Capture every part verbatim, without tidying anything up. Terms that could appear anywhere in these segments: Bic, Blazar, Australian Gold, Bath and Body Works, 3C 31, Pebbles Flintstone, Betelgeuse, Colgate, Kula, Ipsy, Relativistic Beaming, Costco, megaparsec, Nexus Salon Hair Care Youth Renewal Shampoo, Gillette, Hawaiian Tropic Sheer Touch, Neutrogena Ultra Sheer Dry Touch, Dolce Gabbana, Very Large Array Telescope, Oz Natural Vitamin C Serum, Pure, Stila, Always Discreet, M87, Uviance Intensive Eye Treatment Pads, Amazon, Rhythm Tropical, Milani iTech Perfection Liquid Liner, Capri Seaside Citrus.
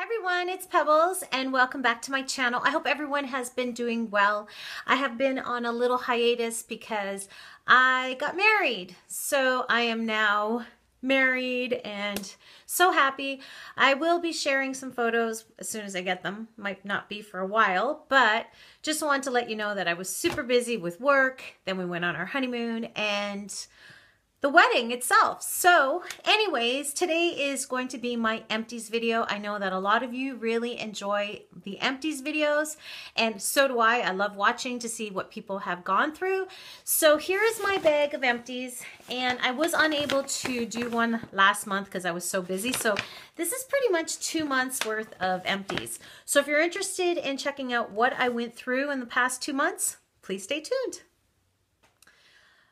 Hi everyone, it's Pebbles and welcome back to my channel. I hope everyone has been doing well. I have been on a little hiatus because I got married. So I am now married and so happy. I will be sharing some photos as soon as I get them. Might not be for a while, but just want to let you know that I was super busy with work. Then we went on our honeymoon and the wedding itself. So anyways, today is going to be my empties video. I know that a lot of you really enjoy the empties videos, and so do I. I love watching to see what people have gone through. So here is my bag of empties, and I was unable to do one last month because I was so busy. So this is pretty much two months worth of empties. So if you're interested in checking out what I went through in the past two months, please stay tuned.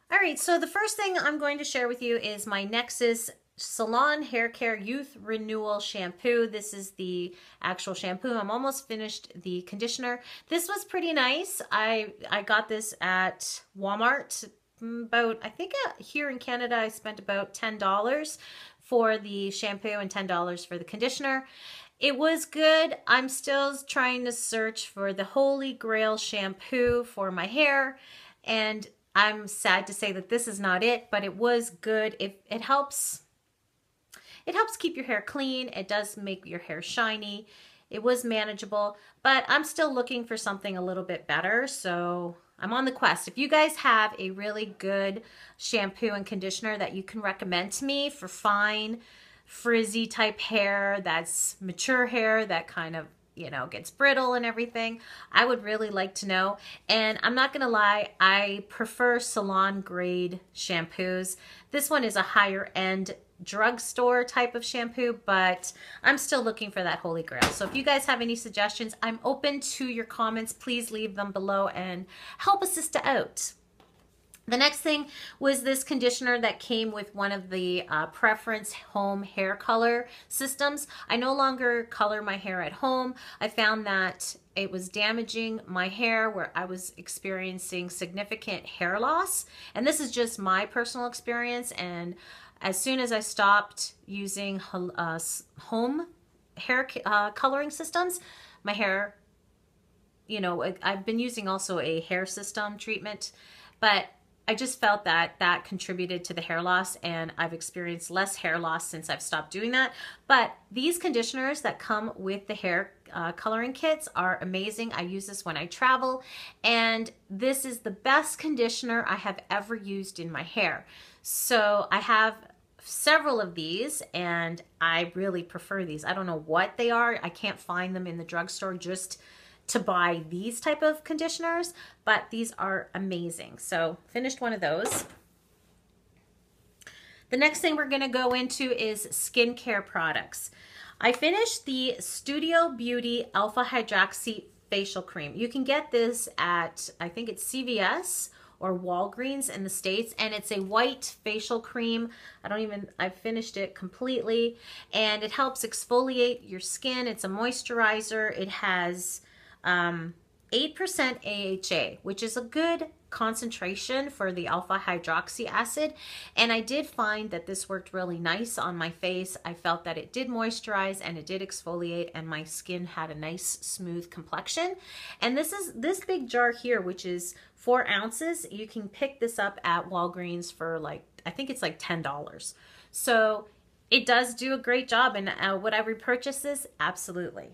All right, so the first thing I'm going to share with you is my Nexus Salon Hair Care Youth Renewal Shampoo. This is the actual shampoo. I'm almost finished the conditioner. This was pretty nice. I, I got this at Walmart. About, I think uh, here in Canada, I spent about ten dollars for the shampoo and ten dollars for the conditioner. It was good. I'm still trying to search for the Holy Grail shampoo for my hair, and I'm sad to say that this is not it, but it was good. It, it helps it helps keep your hair clean. It does make your hair shiny. It was manageable, but I'm still looking for something a little bit better, so I'm on the quest. If you guys have a really good shampoo and conditioner that you can recommend to me for fine, frizzy type hair, that's mature hair, that kind of, you know, gets brittle and everything, I would really like to know. And I'm not gonna lie, I prefer salon grade shampoos. This one is a higher end drugstore type of shampoo, but I'm still looking for that holy grail. So if you guys have any suggestions, I'm open to your comments. Please leave them below and help a sister out. The next thing was this conditioner that came with one of the uh, preference home hair color systems. I no longer color my hair at home. I found that it was damaging my hair where I was experiencing significant hair loss. And this is just my personal experience. And as soon as I stopped using uh, home hair uh, coloring systems, my hair, you know, I've been using also a hair system treatment, but I just felt that that contributed to the hair loss, and I've experienced less hair loss since I've stopped doing that. But these conditioners that come with the hair uh, coloring kits are amazing. I use this when I travel, and this is the best conditioner I have ever used in my hair. So I have several of these, and I really prefer these. I don't know what they are. I can't find them in the drugstore just to buy these type of conditioners, but these are amazing. So finished one of those. The next thing we're gonna go into is skincare products. I finished the Studio Beauty Alpha Hydroxy Facial Cream. You can get this at, I think it's C V S or Walgreens in the States, and it's a white facial cream. I don't even, I finished it completely, and it helps exfoliate your skin. It's a moisturizer. It has Um, eight percent A H A, which is a good concentration for the alpha hydroxy acid, and I did find that this worked really nice on my face. I felt that it did moisturize and it did exfoliate, and my skin had a nice smooth complexion. And this is this big jar here, which is four ounces. You can pick this up at Walgreens for like, I think it's like ten dollars. So it does do a great job, and uh, would I repurchase this? Absolutely.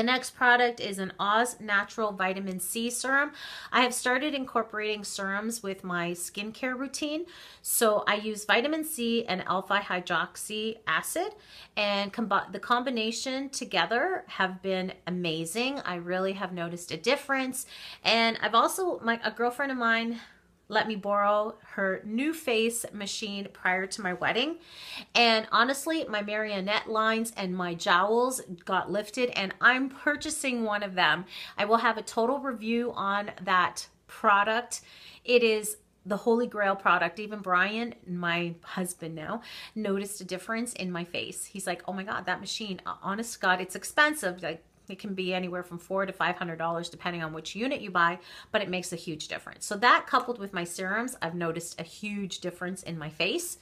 The next product is an Oz Natural Vitamin C Serum. I have started incorporating serums with my skincare routine. So I use vitamin C and alpha hydroxy acid, and combi the combination together have been amazing. I really have noticed a difference. And I've also, my, a girlfriend of mine let me borrow her new face machine prior to my wedding. And honestly, my marionette lines and my jowls got lifted, and I'm purchasing one of them. I will have a total review on that product. It is the holy grail product. Even Brian, my husband now, noticed a difference in my face. He's like, oh my God, that machine, honest to God, it's expensive. Like, it can be anywhere from four to five hundred dollars depending on which unit you buy, but it makes a huge difference. So that, coupled with my serums, I've noticed a huge difference in my face.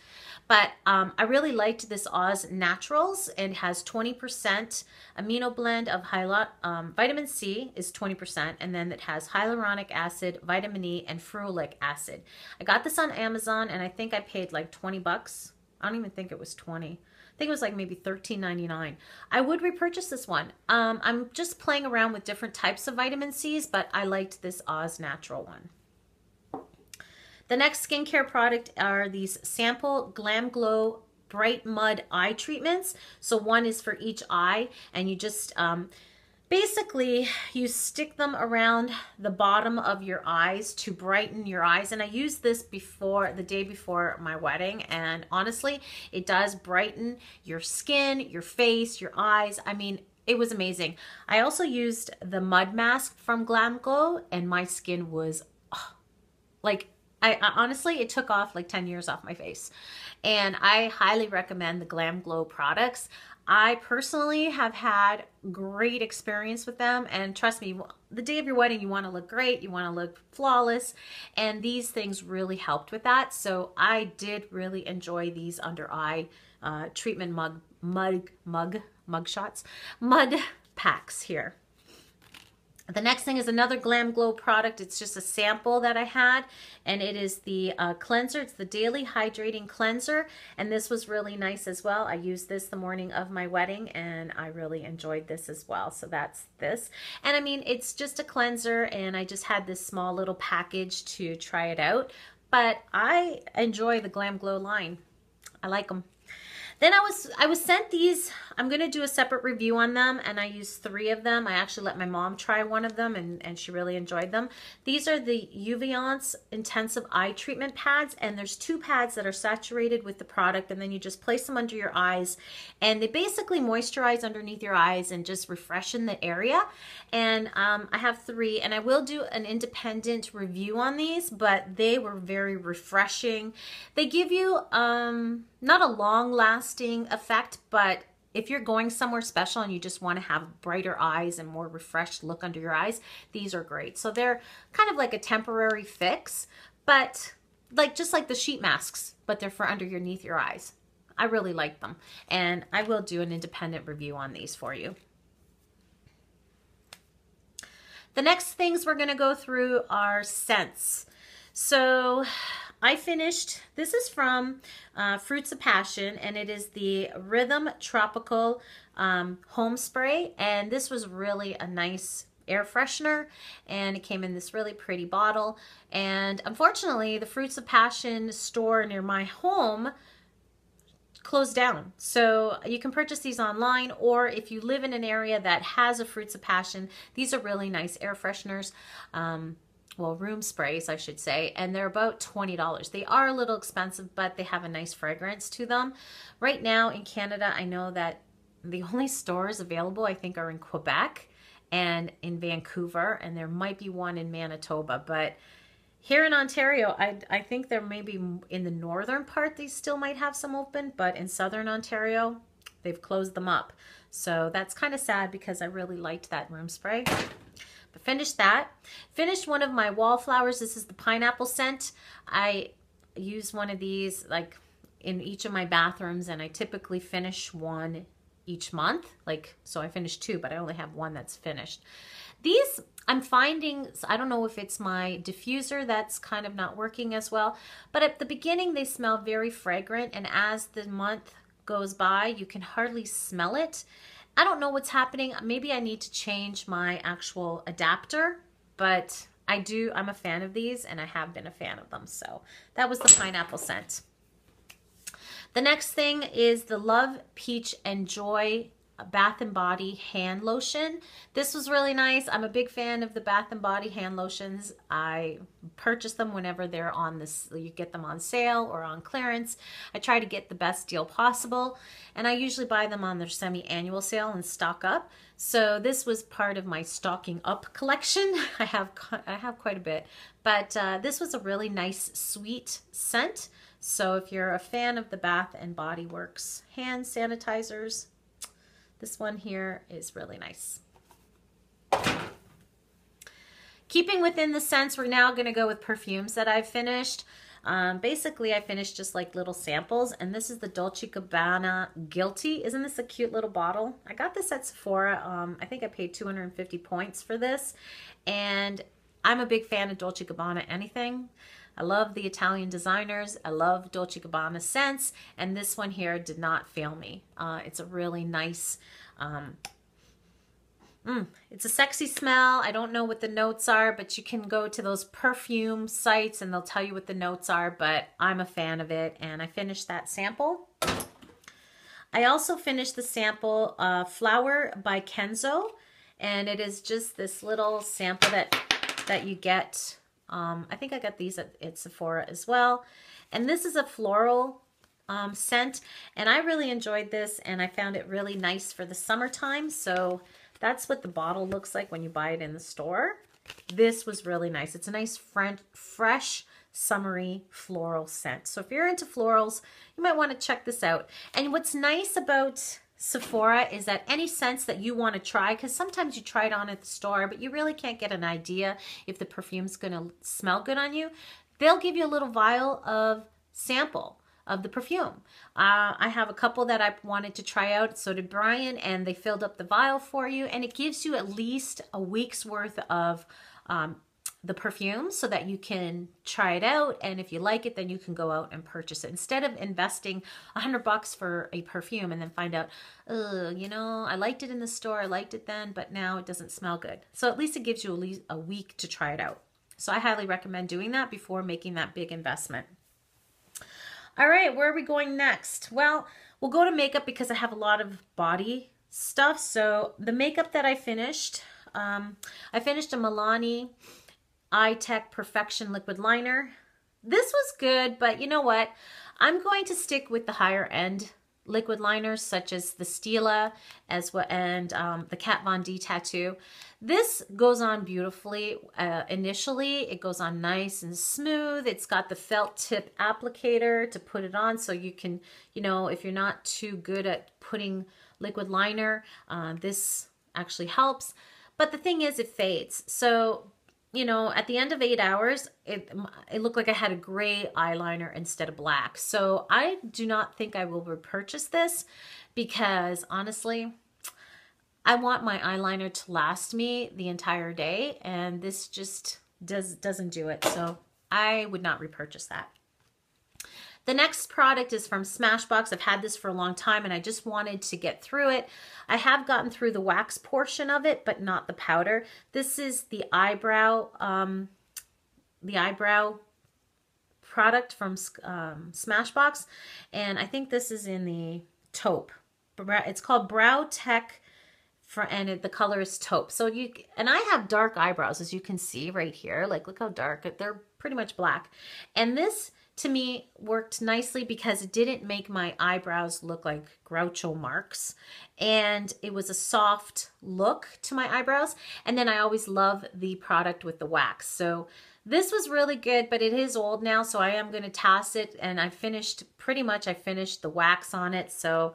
But um, I really liked this Oz Naturals. It has twenty percent amino blend of hyal um, vitamin C is twenty percent, and then it has hyaluronic acid, vitamin E, and ferulic acid. I got this on Amazon, and I think I paid like twenty bucks. I don't even think it was twenty. I think it was like maybe thirteen ninety-nine. I would repurchase this one. Um, I'm just playing around with different types of vitamin Cs, but I liked this Oz Natural one. The next skincare product are these sample Glam Glow Bright Mud Eye Treatments. So one is for each eye, and you just um, basically you stick them around the bottom of your eyes to brighten your eyes. And I used this before the day before my wedding, and honestly, it does brighten your skin, your face, your eyes. I mean, it was amazing. I also used the mud mask from Glam Glow, and my skin was oh, like I, I honestly, it took off like ten years off my face. And I highly recommend the Glam Glow products. I personally have had great experience with them, and trust me, the day of your wedding, you want to look great, you want to look flawless, and these things really helped with that. So I did really enjoy these under eye uh, treatment mug, mug, mug, mug shots, mud packs here. The next thing is another Glam Glow product. It's just a sample that I had, and it is the uh, cleanser. It's the Daily Hydrating Cleanser, and this was really nice as well. I used this the morning of my wedding, and I really enjoyed this as well. So that's this. And I mean, it's just a cleanser, and I just had this small little package to try it out, but I enjoy the Glam Glow line. I like them. Then I was I was sent these. I'm gonna do a separate review on them, and I used three of them. I actually let my mom try one of them, and, and she really enjoyed them. These are the Uviance Intensive Eye Treatment Pads, and there's two pads that are saturated with the product, and then you just place them under your eyes, and they basically moisturize underneath your eyes and just refreshen the area. And um, I have three, and I will do an independent review on these, but they were very refreshing. They give you um, not a long last effect, but if you're going somewhere special and you just want to have brighter eyes and more refreshed look under your eyes, these are great. So they're kind of like a temporary fix, but like just like the sheet masks, but they're for underneath your eyes. I really like them, and I will do an independent review on these for you. The next things we're going to go through are scents. So I finished, this is from uh, Fruits of Passion, and it is the Rhythm Tropical um, Home Spray, and this was really a nice air freshener, and it came in this really pretty bottle. And unfortunately, the Fruits of Passion store near my home closed down, so you can purchase these online, or if you live in an area that has a Fruits of Passion, these are really nice air fresheners. Um, well, room sprays, I should say, and they're about twenty dollars. They are a little expensive, but they have a nice fragrance to them. Right now in Canada, I know that the only stores available, I think, are in Quebec and in Vancouver, and there might be one in Manitoba, but here in Ontario, I, I think there may be in the northern part, they still might have some open, but in southern Ontario, they've closed them up. So that's kind of sad because I really liked that room spray. But finished that. Finished one of my wallflowers. This is the pineapple scent. I use one of these like in each of my bathrooms, and I typically finish one each month. Like, so I finished two, but I only have one that's finished. These I'm finding, I don't know if it's my diffuser that's kind of not working as well, but at the beginning they smell very fragrant, and as the month goes by, you can hardly smell it. I don't know what's happening. Maybe I need to change my actual adapter, but I do, I'm a fan of these, and I have been a fan of them. So that was the pineapple scent. The next thing is the Love, Peach and Joy Bath and Body hand lotion. This was really nice. I'm a big fan of the Bath and Body hand lotions. I purchase them whenever they're on this, you get them on sale or on clearance. I try to get the best deal possible, and I usually buy them on their semi-annual sale and stock up. So this was part of my stocking up collection. I have I have quite a bit, but uh, this was a really nice sweet scent. So if you're a fan of the Bath and Body Works hand sanitizers, this one here is really nice. Keeping within the scents, we're now going to go with perfumes that I've finished. Um, basically, I finished just like little samples, and this is the Dolce Gabbana Guilty. Isn't this a cute little bottle? I got this at Sephora. Um, I think I paid two hundred fifty points for this, and I'm a big fan of Dolce Gabbana anything. I love the Italian designers. I love Dolce Gabbana scents, and this one here did not fail me. Uh, it's a really nice, um, mm, it's a sexy smell. I don't know what the notes are, but you can go to those perfume sites and they'll tell you what the notes are, but I'm a fan of it, and I finished that sample. I also finished the sample uh, Flower by Kenzo, and it is just this little sample that, that you get. Um, I think I got these at, at Sephora as well. And this is a floral um, scent, and I really enjoyed this, and I found it really nice for the summertime. So that's what the bottle looks like when you buy it in the store. This was really nice. It's a nice French, fresh, summery floral scent. So if you're into florals, you might want to check this out. And what's nice about Sephora is that any scents that you want to try, because sometimes you try it on at the store but you really can't get an idea if the perfume's going to smell good on you, they'll give you a little vial of sample of the perfume. Uh, I have a couple that I wanted to try out, so did Brian, and they filled up the vial for you, and it gives you at least a week's worth of um, the perfume so that you can try it out, and if you like it then you can go out and purchase it instead of investing a hundred bucks for a perfume and then find out, oh, you know, I liked it in the store, I liked it then, but now it doesn't smell good. So at least it gives you at least a week to try it out. So I highly recommend doing that before making that big investment. All right, where are we going next? Well, we'll go to makeup because I have a lot of body stuff. So the makeup that I finished, um, I finished a Milani iTech Perfection Liquid Liner. This was good, but you know what? I'm going to stick with the higher end liquid liners such as the Stila as well, and um, the Kat Von D Tattoo. This goes on beautifully. Uh, initially, it goes on nice and smooth. It's got the felt tip applicator to put it on, so you can, you know, if you're not too good at putting liquid liner, uh, this actually helps. But the thing is, it fades. So you know, at the end of eight hours, it, it looked like I had a gray eyeliner instead of black. So I do not think I will repurchase this because honestly, I want my eyeliner to last me the entire day, and this just does, doesn't do it. So I would not repurchase that. The next product is from Smashbox. I've had this for a long time and I just wanted to get through it. I have gotten through the wax portion of it, but not the powder. This is the eyebrow, um, the eyebrow product from um, Smashbox, and I think this is in the taupe. It's called Brow Tech, for, and it, the color is taupe. So you, and I have dark eyebrows, as you can see right here. Like, look how dark they're, pretty much black, and this, to me, worked nicely because it didn't make my eyebrows look like Groucho marks, and it was a soft look to my eyebrows. And then I always love the product with the wax. So this was really good, but it is old now, so I am going to toss it, and I finished, pretty much I finished the wax on it, so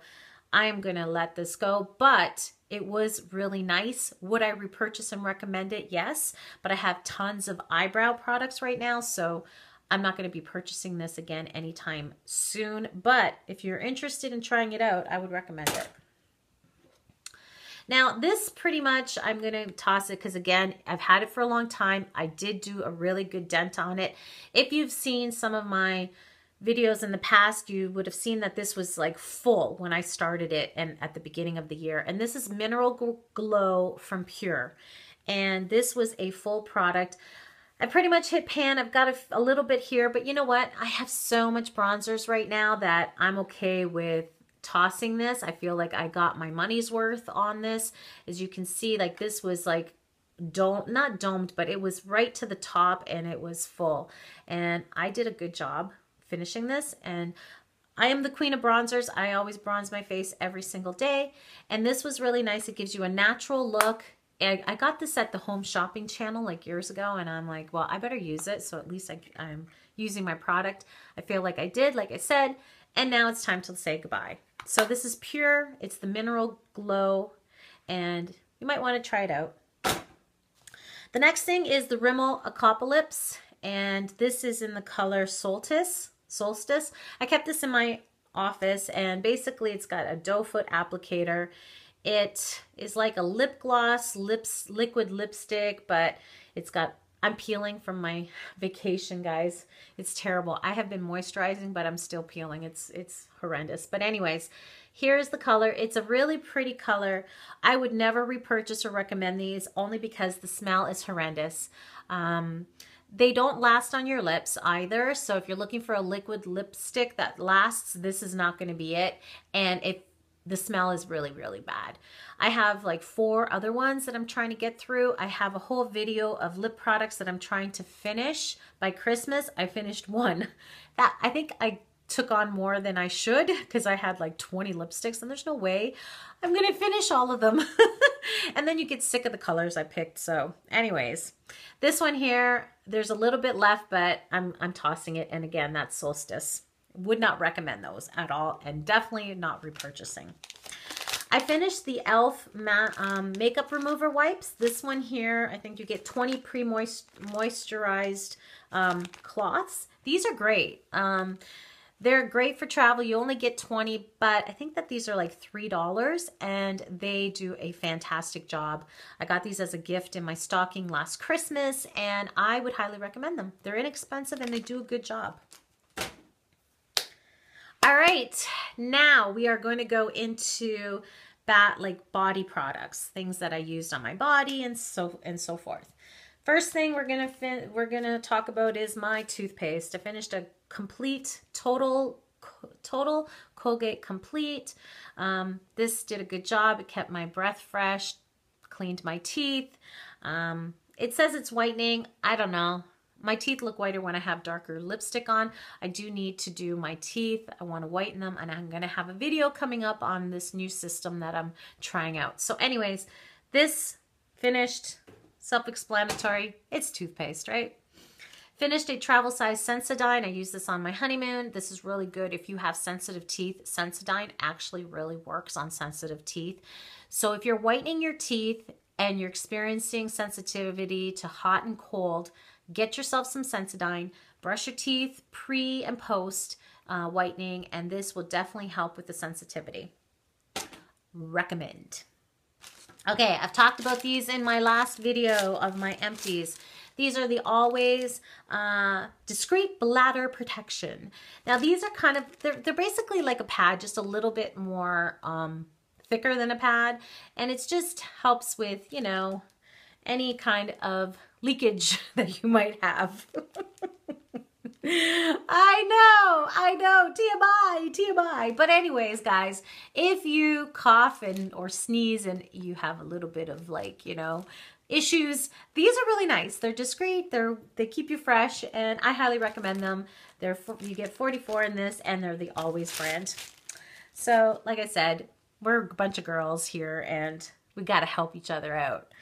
I am going to let this go. But it was really nice. Would I repurchase and recommend it? Yes, but I have tons of eyebrow products right now, so I'm not going to be purchasing this again anytime soon, but if you're interested in trying it out, I would recommend it. Now this, pretty much I'm going to toss it because again, I've had it for a long time. I did do a really good dent on it. If you've seen some of my videos in the past, you would have seen that this was like full when I started it and at the beginning of the year. And this is Mineral Glow from Pure, and this was a full product. I pretty much hit pan. I've got a, a little bit here, but you know what? I have so much bronzers right now that I'm okay with tossing this. I feel like I got my money's worth on this. As you can see, like this was like dome, not domed, but it was right to the top and it was full. And I did a good job finishing this, and I am the queen of bronzers. I always bronze my face every single day, and this was really nice. It gives you a natural look. I got this at the Home Shopping Channel like years ago, and I'm like, well, I better use it, so at least I, I'm using my product. I feel like I did, like I said, and now it's time to say goodbye. So this is Pure, it's the Mineral Glow, and you might want to try it out. The next thing is the Rimmel Apocalips, and this is in the color Solstice. Solstice. I kept this in my office, and basically it's got a doe foot applicator. It is like a lip gloss, lips, liquid lipstick, but it's got, I'm peeling from my vacation, guys. It's terrible. I have been moisturizing, but I'm still peeling. It's, it's horrendous. But anyways, here's the color. It's a really pretty color. I would never repurchase or recommend these only because the smell is horrendous. Um, They don't last on your lips either, so if you're looking for a liquid lipstick that lasts, this is not going to be it, and it, the smell is really, really bad. I have like four other ones that I'm trying to get through. I have a whole video of lip products that I'm trying to finish by Christmas. I finished one. That, I think I took on more than I should because I had like twenty lipsticks, and there's no way I'm going to finish all of them. And then you get sick of the colors I picked. So anyways, this one here, there's a little bit left, but I'm, I'm tossing it. And again, that's Solstice. Would not recommend those at all, and definitely not repurchasing. I finished the e l f um, makeup remover wipes. This one here, I think you get twenty pre-moist moisturized um, cloths. These are great. Um, They're great for travel. You only get twenty, but I think that these are like three dollars, and they do a fantastic job. I got these as a gift in my stocking last Christmas, and I would highly recommend them. They're inexpensive, and they do a good job. All right, now we are going to go into bat, like body products, things that I used on my body and so and so forth. First thing we're gonna fin we're gonna talk about is my toothpaste. I finished a complete total total Colgate complete. Um, this did a good job. It kept my breath fresh, cleaned my teeth. Um, it says it's whitening. I don't know. My teeth look whiter when I have darker lipstick on. I do need to do my teeth. I want to whiten them, and I'm gonna have a video coming up on this new system that I'm trying out. So anyways, this finished. Self-explanatory, it's toothpaste, right? Finished a travel size Sensodyne. I used this on my honeymoon. This is really good if you have sensitive teeth. Sensodyne actually really works on sensitive teeth. So if you're whitening your teeth and you're experiencing sensitivity to hot and cold, get yourself some Sensodyne, brush your teeth pre and post uh, whitening, and this will definitely help with the sensitivity. Recommend. Okay, I've talked about these in my last video of my empties. These are the Always uh, Discreet Bladder Protection. Now these are kind of, they're, they're basically like a pad, just a little bit more um, thicker than a pad. And it just helps with, you know, any kind of leakage that you might have. I know, I know, T M I, T M I. But anyways, guys, if you cough and or sneeze and you have a little bit of like, you know, issues, these are really nice. They're discreet, they're, they keep you fresh, and I highly recommend them. They're, you get forty-four in this, and they're the Always brand. So like I said, we're a bunch of girls here, and we gotta help each other out.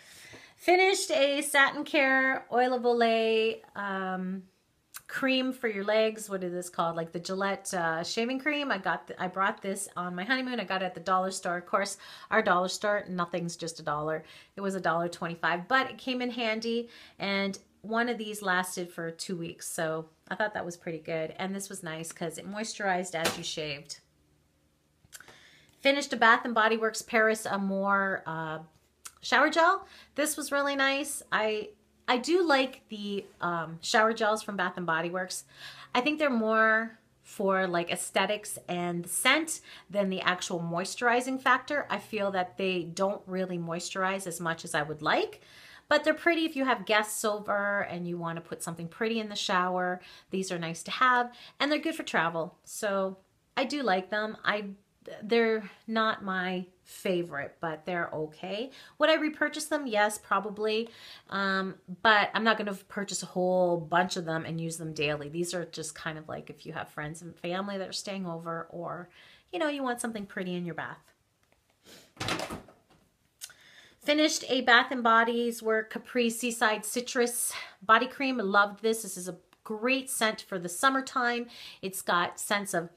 Finished a Satin Care Oil of Olay, um, cream for your legs. What is this called? Like the Gillette uh, shaving cream. I got, the, I brought this on my honeymoon. I got it at the dollar store. Of course, our dollar store, nothing's just a dollar. It was a dollar twenty-five, but it came in handy. And one of these lasted for two weeks, so I thought that was pretty good. And this was nice because it moisturized as you shaved. Finished a Bath and Body Works Paris Amour uh, shower gel. This was really nice. I. I do like the um, shower gels from Bath and Body Works. I think they're more for like aesthetics and scent than the actual moisturizing factor. I feel that they don't really moisturize as much as I would like, but they're pretty if you have guests over and you want to put something pretty in the shower. These are nice to have, and they're good for travel. So I do like them. I They're not my favorite, but they're okay. Would I repurchase them? Yes, probably. Um, but I'm not going to purchase a whole bunch of them and use them daily. These are just kind of like if you have friends and family that are staying over, or, you know, you want something pretty in your bath. Finished a Bath and Body Works Capri Seaside Citrus Body Cream. I loved this. This is a great scent for the summertime. It's got scents of,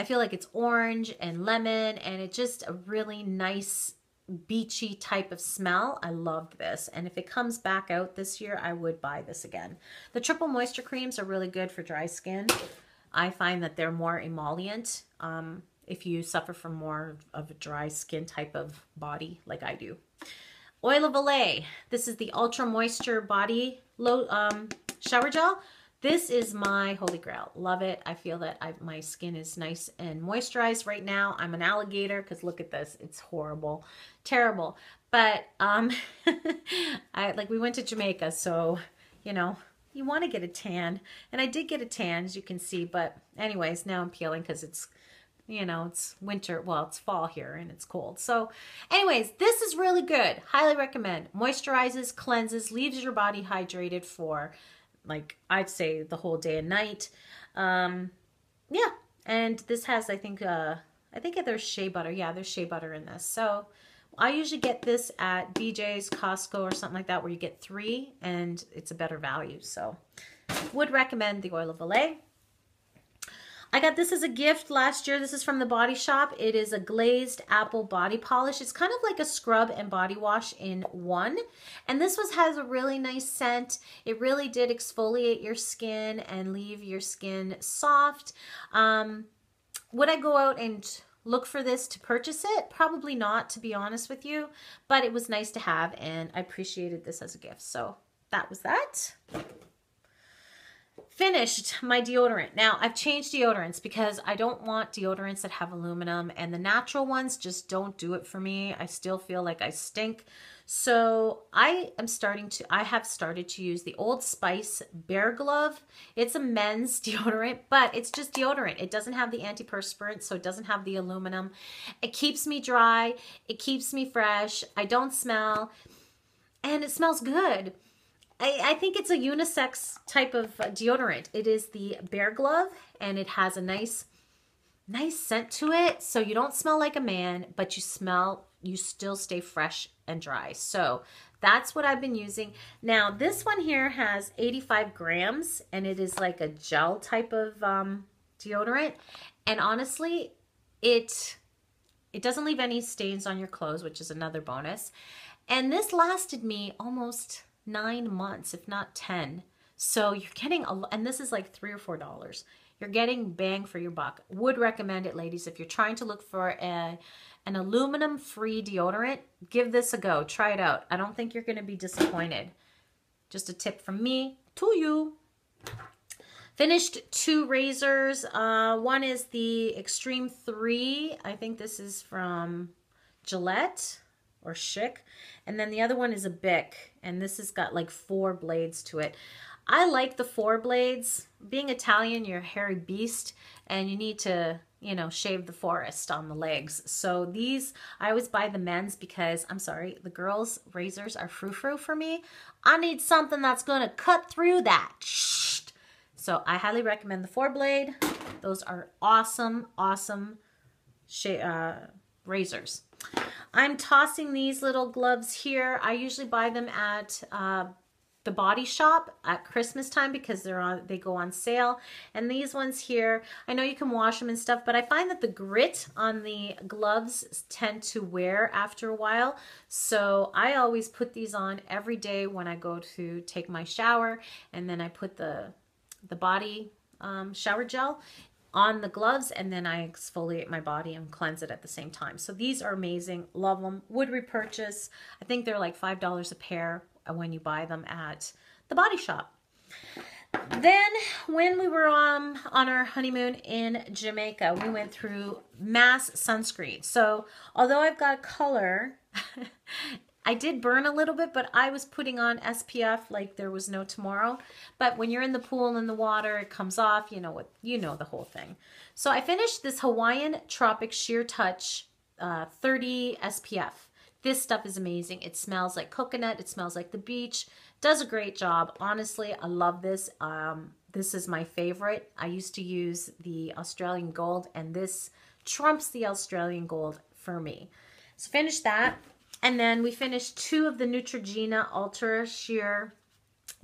I feel like it's orange and lemon, and it's just a really nice beachy type of smell. I loved this, and if it comes back out this year, I would buy this again. The triple moisture creams are really good for dry skin. I find that they're more emollient um, if you suffer from more of a dry skin type of body like I do. Oil of Olay. This is the Ultra Moisture Body Low um, Shower Gel. This is my holy grail. Love it. I feel that I've, my skin is nice and moisturized right now. I'm an alligator because look at this. It's horrible. Terrible. But um, I, like we went to Jamaica, so, you know, you want to get a tan. And I did get a tan, as you can see. But anyways, now I'm peeling because it's, you know, it's winter. Well, it's fall here and it's cold. So anyways, this is really good. Highly recommend. Moisturizes, cleanses, leaves your body hydrated for, like, I'd say the whole day and night. Um, yeah, and this has, I think, uh, I think there's shea butter. Yeah, there's shea butter in this. So I usually get this at B J's, Costco, or something like that, where you get three, and it's a better value. So would recommend the Oil of Olay. I got this as a gift last year. This is from the Body Shop. It is a glazed apple body polish. It's kind of like a scrub and body wash in one. And this was has a really nice scent. It really did exfoliate your skin and leave your skin soft. Um, would I go out and look for this to purchase it? Probably not, to be honest with you. But it was nice to have, and I appreciated this as a gift. So that was that. Finished my deodorant. Now, I've changed deodorants because I don't want deodorants that have aluminum, and the natural ones just don't do it for me. I still feel like I stink. So I am starting to, I have started to use the Old Spice Bare Glove. It's a men's deodorant, but it's just deodorant. It doesn't have the antiperspirant, so it doesn't have the aluminum. It keeps me dry. It keeps me fresh. I don't smell, and it smells good. I, I think it's a unisex type of deodorant. It is the Bare Glove, and it has a nice, nice scent to it. So you don't smell like a man, but you smell, you still stay fresh and dry. So that's what I've been using. Now, this one here has eighty-five grams, and it is like a gel type of um, deodorant. And honestly, it, it doesn't leave any stains on your clothes, which is another bonus. And this lasted me almost nine months, if not ten. So you're getting a, and this is like three or four dollars. You're getting bang for your buck. Would recommend it, ladies. If you're trying to look for a an aluminum free deodorant, give this a go. Try it out. I don't think you're going to be disappointed. Just a tip from me to you. Finished two razors. Uh one is the Extreme three. I think this is from Gillette or Schick, and then the other one is a Bic, and this has got like four blades to it. I like the four blades. Being Italian, you're a hairy beast, and you need to, you know, shave the forest on the legs. So these, I always buy the men's because, I'm sorry, the girls' razors are frou-frou for me. I need something that's gonna cut through that. So I highly recommend the four blade. Those are awesome, awesome uh, razors. I'm tossing these little gloves here. I usually buy them at uh, the Body Shop at Christmas time because they're on, they go on sale. And these ones here, I know you can wash them and stuff, but I find that the grit on the gloves tend to wear after a while. So I always put these on every day when I go to take my shower, and then I put the, the body um, shower gel on the gloves, and then I exfoliate my body and cleanse it at the same time. So these are amazing. Love them. Would repurchase. I think they're like five dollars a pair when you buy them at the Body Shop. Then when we were um, on our honeymoon in Jamaica, we went through mass sunscreen. So although I've got a color, I did burn a little bit, but I was putting on S P F like there was no tomorrow. But when you're in the pool and in the water, it comes off. You know what? You know the whole thing. So I finished this Hawaiian Tropic Sheer Touch uh, thirty S P F. This stuff is amazing. It smells like coconut. It smells like the beach. Does a great job. Honestly, I love this. Um, this is my favorite. I used to use the Australian Gold, and this trumps the Australian Gold for me. So finish that. And then we finished two of the Neutrogena Ultra Sheer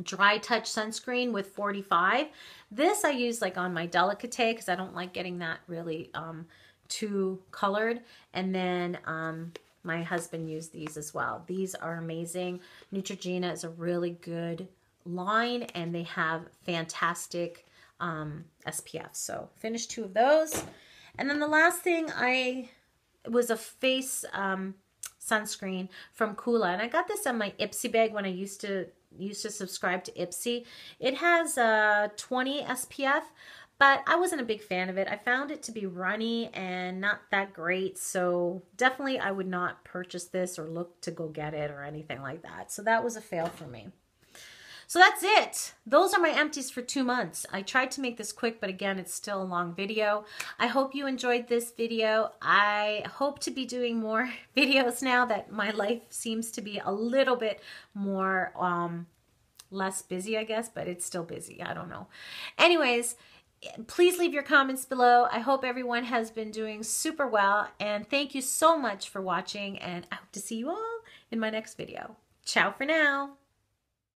Dry Touch Sunscreen with forty-five. This I use like on my Delicate because I don't like getting that really um, too colored. And then um, My husband used these as well. These are amazing. Neutrogena is a really good line, and they have fantastic um, S P F. So finished two of those. And then the last thing I was a face um, sunscreen from Kula, and I got this on my Ipsy bag when I used to used to subscribe to Ipsy. It has a uh, twenty S P F, but I wasn't a big fan of it. I found it to be runny and not that great, so definitely I would not purchase this or look to go get it or anything like that. So that was a fail for me. So that's it. Those are my empties for two months. I tried to make this quick, but again, it's still a long video. I hope you enjoyed this video. I hope to be doing more videos now that my life seems to be a little bit more, um, less busy, I guess, but it's still busy. I don't know. Anyways, please leave your comments below. I hope everyone has been doing super well, and thank you so much for watching, and I hope to see you all in my next video. Ciao for now.